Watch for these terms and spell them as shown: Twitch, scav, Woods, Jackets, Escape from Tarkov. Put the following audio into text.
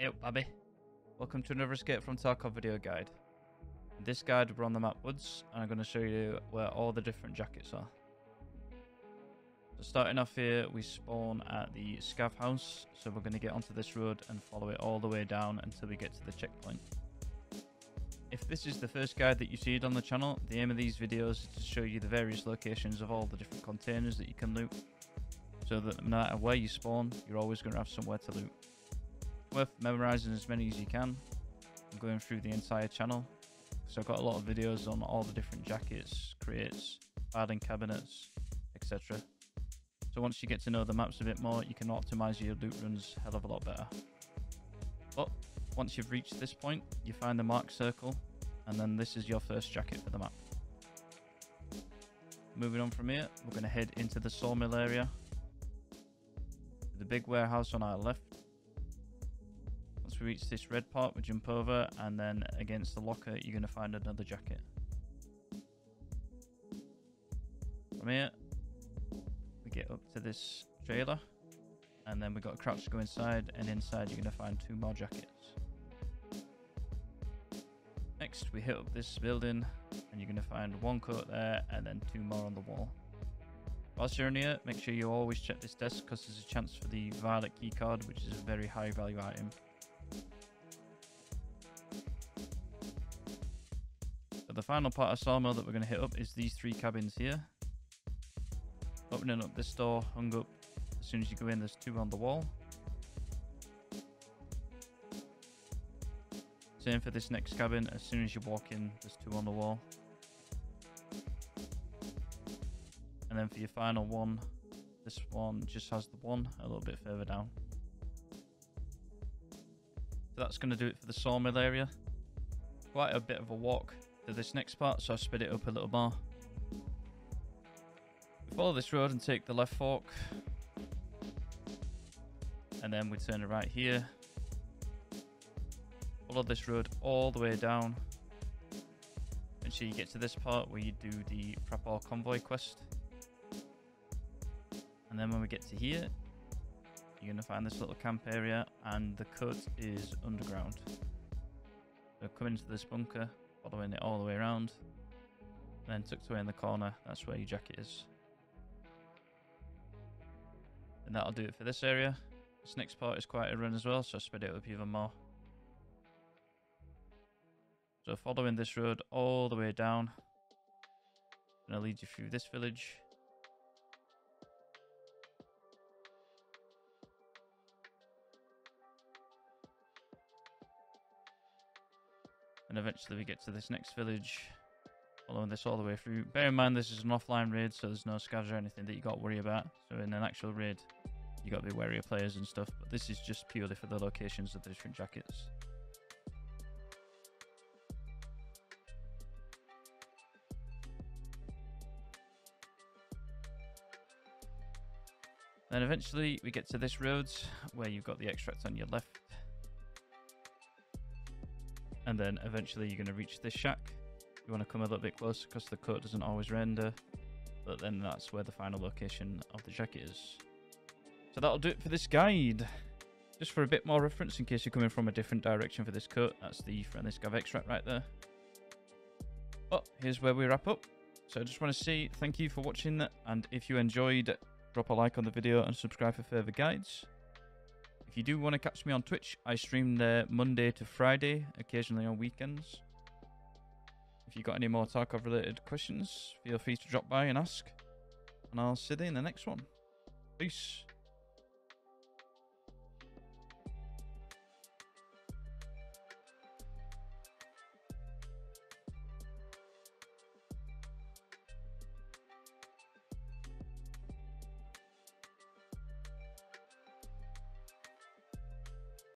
Yo, Babby. Welcome to another Escape from Tarkov video guide. In this guide, we're on the map Woods, and I'm going to show you where all the different jackets are. So starting off here, we spawn at the scav house, so we're going to get onto this road and follow it all the way down until we get to the checkpoint. If this is the first guide that you see on the channel, the aim of these videos is to show you the various locations of all the different containers that you can loot, so that no matter where you spawn, you're always going to have somewhere to loot. Worth memorizing as many as you can. I'm going through the entire channel, so I've got a lot of videos on all the different jackets, crates, hardened cabinets, etc. So once you get to know the maps a bit more, you can optimize your loot runs a hell of a lot better. But once you've reached this point, you find the marked circle, and then this is your first jacket for the map. Moving on from here, we're going to head into the sawmill area, the big warehouse on our left. Once we reach this red part, we jump over, and then against the locker you're going to find another jacket. From here we get up to this trailer, and then we've got a crouch to go inside, and inside you're going to find two more jackets. Next we hit up this building, and you're going to find one coat there and then two more on the wall. Whilst you're in here, make sure you always check this desk, because there's a chance for the violet keycard, which is a very high value item. So the final part of Sawmill that we're going to hit up is these three cabins here. Opening up this door, hung up, as soon as you go in there's two on the wall. Same for this next cabin, as soon as you walk in there's two on the wall. And then for your final one, this one just has the one a little bit further down. So that's going to do it for the sawmill area. Quite a bit of a walk to this next part, so I'll speed it up a little more. We follow this road and take the left fork. And then we turn it right here. Follow this road all the way down. Make sure you get to this part where you do the prep all convoy quest. And then when we get to here, you're going to find this little camp area, and the cut is underground. So come into this bunker, following it all the way around, and then tucked away in the corner, that's where your jacket is. And that'll do it for this area. This next part is quite a run as well, so I'll speed it up even more. So following this road all the way down, and it'll lead you through this village. And eventually we get to this next village, following this all the way through. Bear in mind this is an offline raid, so there's no scavs or anything that you got to worry about. So in an actual raid, you got to be wary of players and stuff. But this is just purely for the locations of the different jackets. Then eventually we get to this road where you've got the extract on your left. And then eventually you're going to reach this shack. You want to come a little bit closer because the coat doesn't always render. But then that's where the final location of the jacket is. So that'll do it for this guide. Just for a bit more reference, in case you're coming from a different direction for this coat, that's the friendly scav extract right there. But here's where we wrap up. So I just want to say thank you for watching that. And if you enjoyed, drop a like on the video and subscribe for further guides. If you do want to catch me on Twitch, I stream there Monday to Friday, occasionally on weekends. If you've got any more Tarkov related questions, feel free to drop by and ask. And I'll see you in the next one. Peace.